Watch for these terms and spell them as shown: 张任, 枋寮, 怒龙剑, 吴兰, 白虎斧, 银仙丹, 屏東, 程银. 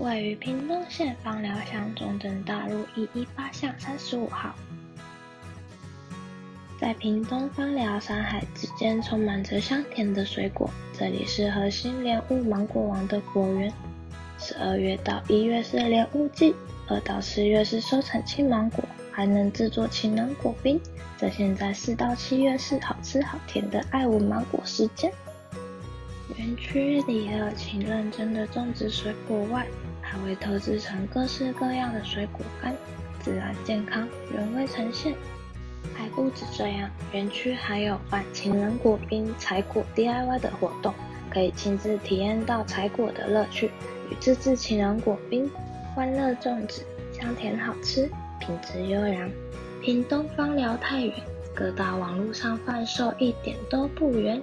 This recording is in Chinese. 位于屏东县枋寮乡中正大路118巷35号。在屏东枋寮山海之间，充满着香甜的水果。这里是核心莲雾芒果王的果园。12月到1月是莲雾季，2到10月是收成青芒果，还能制作青芒果冰。这现在4到7月是好吃好甜的爱文芒果时间。园区里热情认真的种植水果外，还会投资成各式各样的水果干，自然健康，原味呈现。还不止这样，园区还有办情人果冰采果 DIY 的活动，可以亲自体验到采果的乐趣与自制情人果冰，欢乐种植，香甜好吃，品质优良。屏东枋寮太远，各大网络上贩售一点都不远。